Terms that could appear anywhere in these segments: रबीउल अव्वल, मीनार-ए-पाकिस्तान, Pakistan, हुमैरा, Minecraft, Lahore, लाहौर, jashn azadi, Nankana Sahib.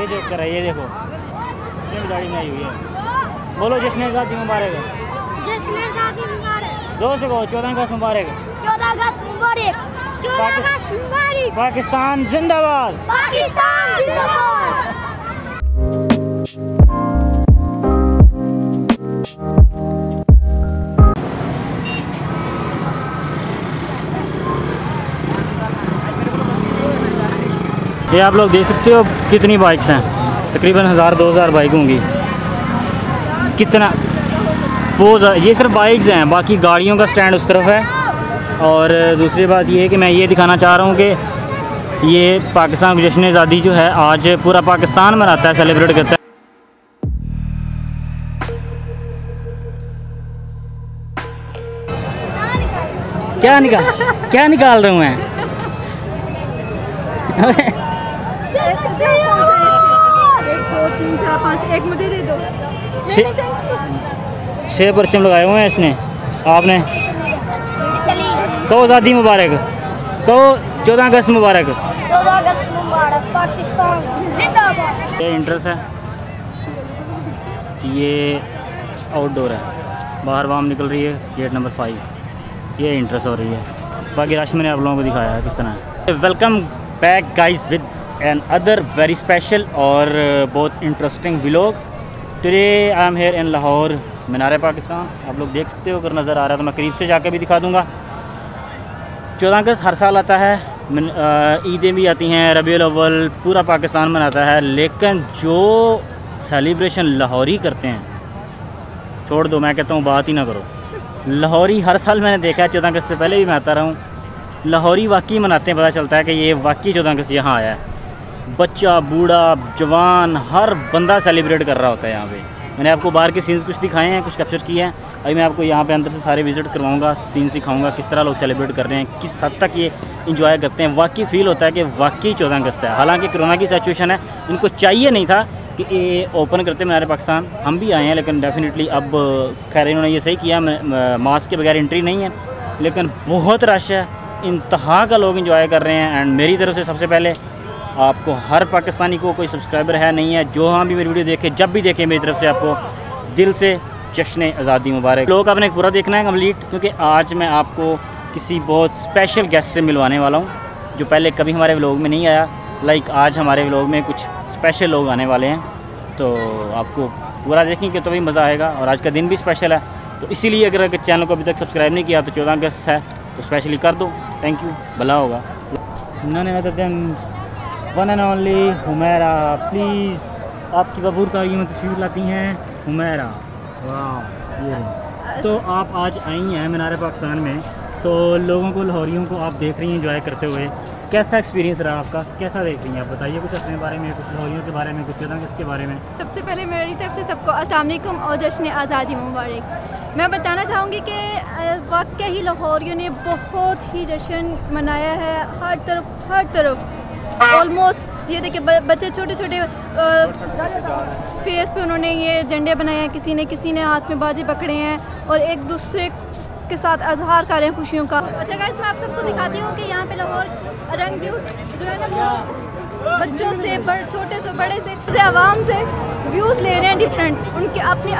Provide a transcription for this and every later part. ये जो कर रहा है ये देखो, ये गाड़ी में आई हुई है। बोलो जश्न आज़ादी मुबारक है। दोस्त को 14 अगस्त मुबारक। 14 अगस्त मुबारक। 14 अगस्त मुबारक। पाकिस्तान जिंदाबाद। पाकिस्तान जिंदाबाद। ये आप लोग देख सकते हो कितनी बाइक्स हैं, तकरीबन 1000-2000 बाइक होंगी। कितना वो ये सिर्फ बाइक्स हैं, बाकी गाड़ियों का स्टैंड उस तरफ है। और दूसरी बात ये है कि मैं ये दिखाना चाह रहा हूँ कि ये पाकिस्तान का जश्न आज़ादी जो है आज पूरा पाकिस्तान मनाता है, सेलिब्रेट करता है। क्या निकाल रहे हैं? एक मुझे दे दो। 6 परचम लगाए हुए हैं इसने। आपने कहो आज़ादी मुबारक, कहो 14 अगस्त मुबारक। 14 अगस्त मुबारक। पाकिस्तान जिंदाबाद। ये इंट्रेस है, ये आउटडोर है, बाहर वाम निकल रही है, गेट नंबर 5। ये इंट्रेस हो रही है, बाकी राश मैंने आप लोगों को दिखाया है किस तरह है। Welcome back guys with and other very special और बहुत interesting vlog. Today I am here in लाहौर, मीनार-ए-पाकिस्तान। आप लोग देख सकते हो, अगर नज़र आ रहा है तो मैं करीब से जाकर भी दिखा दूंगा। 14 अगस्त हर साल आता है, ईदें भी आती हैं, रबीउल अव्वल पूरा पाकिस्तान मनाता है, लेकिन जो सेलिब्रेशन लाहौरी करते हैं, छोड़ दो, मैं कहता हूँ बात ही ना करो। लाहौरी हर साल मैंने देखा है, 14 अगस्त से पहले भी मैं आता रहा हूँ। लाहौरी वाकई मनाते हैं, पता चलता है कि ये वाकई 14 अगस्त यहाँ आया है। बच्चा, बूढ़ा, जवान, हर बंदा सेलिब्रेट कर रहा होता है यहाँ पे। मैंने आपको बाहर के सीन्स कुछ दिखाए हैं, कुछ कैप्चर किए हैं। अभी मैं आपको यहाँ पे अंदर से सारे विज़िट करवाऊँगा, सीन्स दिखाऊँगा किस तरह लोग सेलिब्रेट कर रहे हैं, किस हद तक ये इंजॉय करते हैं। वाकई फ़ील होता है कि वाकई 14 अगस्त है। हालाँकि कोरोना की सिचुएशन है, इनको चाहिए नहीं था कि ये ओपन करते मीनार पाकिस्तान। हम भी आए हैं, लेकिन डेफिनेटली अब खैर इन्होंने ये सही किया, मास्क के बगैर एंट्री नहीं है, लेकिन बहुत रश है, इंतहा का लोग इंजॉय कर रहे हैं। एंड मेरी तरफ से सबसे पहले आपको, हर पाकिस्तानी को, कोई सब्सक्राइबर है नहीं है, जो हाँ भी मेरी वीडियो देखे, जब भी देखे, मेरी तरफ से आपको दिल से जश्न आज़ादी मुबारक। लोग आपने पूरा देखना है कंप्लीट, क्योंकि आज मैं आपको किसी बहुत स्पेशल गेस्ट से मिलवाने वाला हूँ जो पहले कभी हमारे व्लॉग में नहीं आया। लाइक आज हमारे व्लॉग में कुछ स्पेशल लोग आने वाले हैं, तो आपको पूरा देखेंगे तो भी मज़ा आएगा। और आज का दिन भी स्पेशल है, तो इसीलिए अगर चैनल को अभी तक सब्सक्राइब नहीं किया तो 14 अगस्त है तो स्पेशली कर दो। थैंक यू, भला होगा। One and only हुमैरा, please आपकी बबूर का ये मत तस्वीर लाती हैं हुमैरा। वाह, ये तो आप आज आई हैं मीनार पाकिस्तान में, तो लोगों को, लाहौरियों को आप देख रही हैं इंजॉय करते हुए। कैसा एक्सपीरियंस रहा आपका, कैसा देख रही हैं आप? बताइए कुछ अपने बारे में, कुछ लाहौरियों के बारे में, कुछ 14 अगस्त के बारे में। सबसे पहले मेरी तरफ से सबको अस्सलाम वालेकुम और जश्न आज़ादी मुबारक। मैं बताना चाहूँगी कि वाकई ही लाहौरियों ने बहुत ही जश्न मनाया है, हर तरफ ऑलमोस्ट। ये देखिए बच्चे छोटे फेस पे उन्होंने ये झंडे बनाए हैं, किसी ने हाथ में बाजी पकड़े हैं और एक दूसरे के साथ इजहार कर रहे हैं खुशियों का। अच्छा गाइस, मैं आप सबको दिखाती हूँ कि यहाँ पे लाहौर रंग व्यूज जो है ना, बच्चों से छोटे से बड़े से आवाम से व्यूज़ ले रहे हैं डिफरेंट, उनके अपने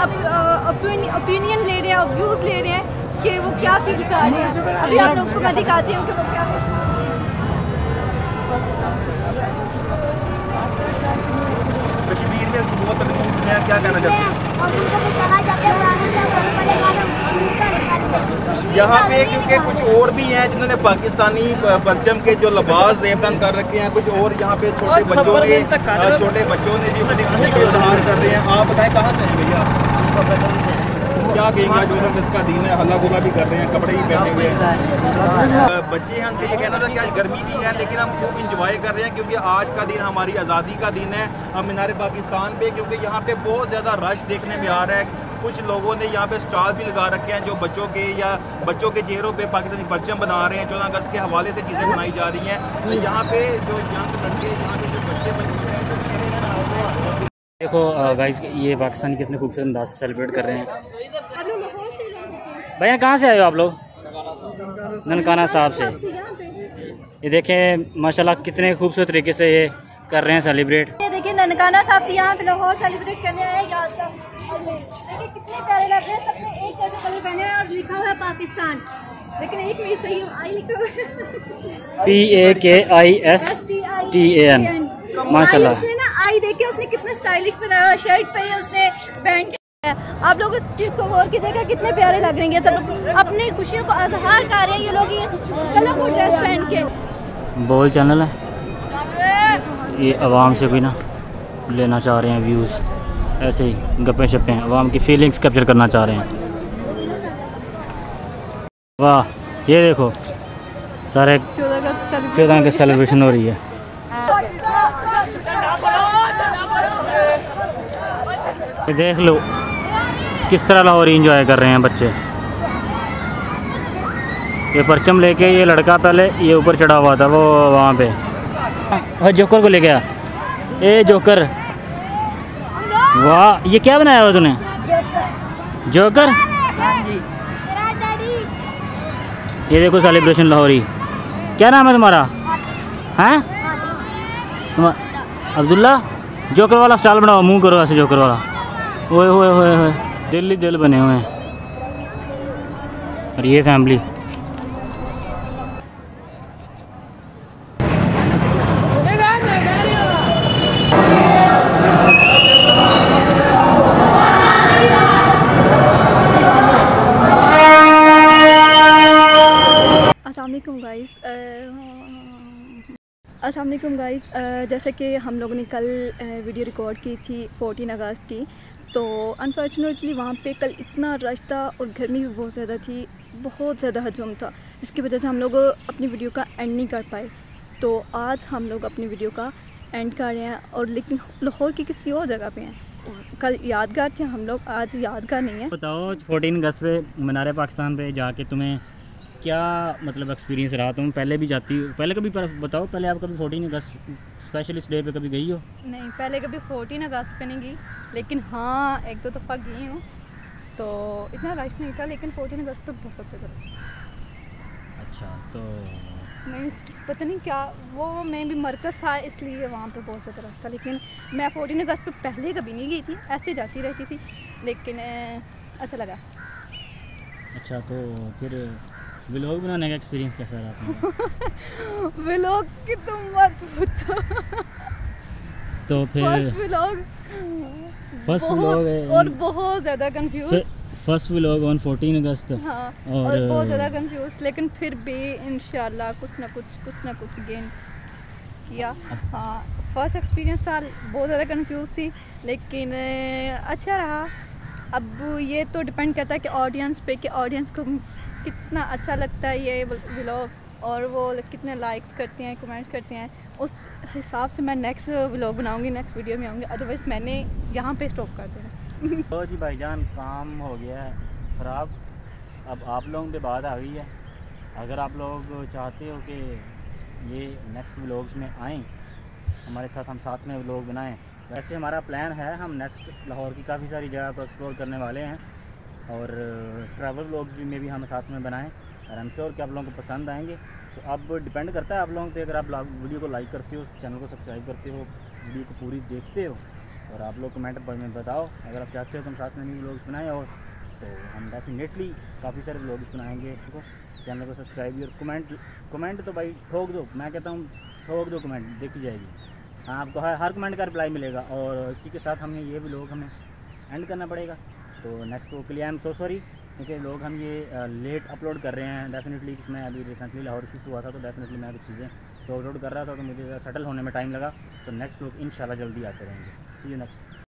ओपिनियन ले रहे हैं और व्यूज़ ले रहे हैं कि वो क्या फील कर रहे हैं। अभी आप लोग को मैं दिखाती हूँ कि वो क्या। कश्मीर में बहुत तकलीफ है, क्या कहना चाहते हैं? यहाँ पे क्योंकि कुछ और भी हैं जिन्होंने पाकिस्तानी परचम के जो लिबास जेबन कर रखे हैं, कुछ और यहाँ पे छोटे बच्चों ने भी अपनी खुशी का इजहार कर रहे हैं। आप बताएं कहाँ से हैं भैया, क्या कहेंगे? जो लोग इसका दिन है, हल्ला गुला भी कर रहे हैं, कपड़े ही पहने हुए हैं बच्चे हैं। हमसे ये कहना था कि आज गर्मी भी है, लेकिन हम खूब इंजॉय कर रहे हैं क्योंकि आज का दिन हमारी आज़ादी का दिन है। हम मीनार पाकिस्तान पे, क्योंकि यहाँ पे बहुत ज़्यादा रश देखने में आ रहा है, कुछ लोगों ने यहाँ पे स्टाल भी लगा रखे हैं जो बच्चों के चेहरों पे पाकिस्तानी परचम बना रहे हैं। 14 अगस्त के हवाले से चीज़ें बनाई जा रही हैं। तो यहाँ पे जो यंग लड़के, यहाँ पे जो बच्चे, देखो गाइस, ये पाकिस्तान कितने खूबसूरत अंदाज से सेलिब्रेट कर रहे हैं। भैया कहाँ से आए हो आप लोग? ननकाना साहब से। ये देखें माशाल्लाह कितने खूबसूरत तरीके से ये कर रहे हैं सेलिब्रेट। ये ननकाना साहब से यहाँ पे लाहौर सेलिब्रेट करने आए हैं याद का। और देखिए कितने प्यारे लग रहे हैं, सबने एक जैसे कलर पहने हैं और लिखा हुआ है पाकिस्तान, लेकिन एक में सही आई लिखा हुआ है PAKISTAN। माशाल्लाह उसने ना आई देखिए उसने कितना स्टाइलिश बनाया, शर्ट पे उसने बैंड। आप लोग इस चीज़ को गौर कीजिएगा कितने प्यारे लग रहे हैं, सब लोग अपनी खुशियों को इजहार कर रहे हैं ये लोग इस कलरफुल ड्रेस पहन के। बोल चैनल है ये, आवाम से भी ना लेना चाह रहे हैं व्यूज़, ऐसे ही गप्पें शप्पें आवाम की फीलिंग्स कैप्चर करना चाह रहे हैं। वाह ये देखो सारे 14 की सेलिब्रेशन हो रही है। देख लो किस तरह लाहौर इंजॉय कर रहे हैं बच्चे। ये परचम लेके ये लड़का पहले ये ऊपर चढ़ा हुआ था वो वहाँ पे, और जोकर को ले गया। ए जोकर, वाह ये क्या बनाया हुआ तूने? जोकर। ये देखो सेलिब्रेशन लाहौरी। क्या नाम है तुम्हारा? हैं अब्दुल्ला। जोकर वाला स्टाइल बनाओ, मुँह करो ऐसे जोकर वाला। ओए होए होए होए दिल ही दिल बने हुए हैं। और ये फैमिली अस्सलामुअलैकुम गाइस। जैसे कि हम लोगों ने कल वीडियो रिकॉर्ड की थी 14 अगस्त की, तो अनफॉर्चुनेटली वहाँ पे कल इतना रश था और गर्मी भी बहुत ज़्यादा थी, बहुत ज़्यादा हजूम था, जिसकी वजह से हम लोग अपनी वीडियो का एंड नहीं कर पाए। तो आज हम लोग अपनी वीडियो का एंड कर रहे हैं, और लेकिन लाहौर की किसी और जगह पे हैं। कल यादगार थे हम लोग, आज यादगार नहीं है। बताओ 14 अगस्त पे मीनार-ए-पाकिस्तान पे जाके तुम्हें क्या मतलब एक्सपीरियंस रहा? तुम पहले भी जाती हो, पहले कभी बताओ, पहले आप कभी 14 अगस्त स्पेशल इस डे पे कभी गई हो? नहीं, पहले कभी 14 अगस्त पे नहीं गई, लेकिन हाँ एक दो दफ़ा गई हूँ। तो इतना रश नहीं था, लेकिन 14 अगस्त पे बहुत ज़्यादा। अच्छा, तो मैं पता नहीं क्या वो मैं भी मरकज़ था इसलिए वहाँ पर बहुत ज़्यादा रश था, लेकिन मैं 14 अगस्त पर पहले कभी नहीं गई थी, ऐसे जाती रहती थी, लेकिन अच्छा लगा। अच्छा, तो फिर व्लॉग बनाने का एक्सपीरियंस कैसा रहा? व्लॉग की तुम मत पूछो। तो फिर फर्स्ट व्लॉग और बहुत ज़्यादा कंफ्यूज। फर्स्ट व्लॉग ऑन 14 अगस्त। हाँ, और बहुत ज़्यादा कंफ्यूज, लेकिन फिर भी इंशाल्लाह कुछ ना कुछ गेन किया। हाँ, फर्स्ट एक्सपीरियंस था, बहुत ज़्यादा कंफ्यूज थी, लेकिन अच्छा रहा। अब ये तो डिपेंड करता है कि ऑडियंस पे, कि ऑडियंस को कितना अच्छा लगता है ये व्लॉग और वो कितने लाइक्स करते हैं, कमेंट्स करते हैं, उस हिसाब से मैं नेक्स्ट व्लॉग बनाऊंगी, नेक्स्ट वीडियो में आऊँगी। अदरवाइज़ मैंने यहाँ पे स्टॉप कर देना। तो जी भाईजान काम हो गया है ख़राब, अब आप लोगों पे बात आ गई है। अगर आप लोग चाहते हो कि ये नेक्स्ट व्लॉग्स में आएँ हमारे साथ, हम साथ में व्लॉग बनाएँ, वैसे हमारा प्लान है हम नेक्स्ट लाहौर की काफ़ी सारी जगह को एक्सप्लोर करने वाले हैं, और ट्रैवल व्लॉग्स भी में भी हम साथ में बनाएं, और आई एम श्योर कि आप लोगों को पसंद आएंगे। तो अब डिपेंड करता है आप लोगों पे, अगर आप वीडियो को लाइक करते हो, चैनल को सब्सक्राइब करते हो, वीडियो को पूरी देखते हो, और आप लोग कमेंट में बताओ अगर आप चाहते हो तो हम साथ में न्यू व्लॉग्स बनाएं। और तो हम डेफिनेटली काफ़ी सारे व्लॉग्स बनाएंगे। तो चैनल को सब्सक्राइब भी, और कमेंट तो भाई ठोक दो, मैं कहता हूँ ठोक दो कमेंट, देखी जाएगी। हाँ, आपको हर कमेंट का रिप्लाई मिलेगा। और इसी के साथ हमें ये भी व्लॉग हमें एंड करना पड़ेगा, तो नेक्स्ट वो के लिए आई एम सो सॉरी, क्योंकि लोग हम ये लेट अपलोड कर रहे हैं। डेफिनेटली मैं अभी रिसेंटली लाहौर शिफ्ट हुआ था, तो डेफिनेटली मैं कुछ चीज़ें शो अपलोड कर रहा था, तो मुझे सेटल होने में टाइम लगा। तो नेक्स्ट लोग इंशाल्लाह जल्दी आते रहेंगे। See you next.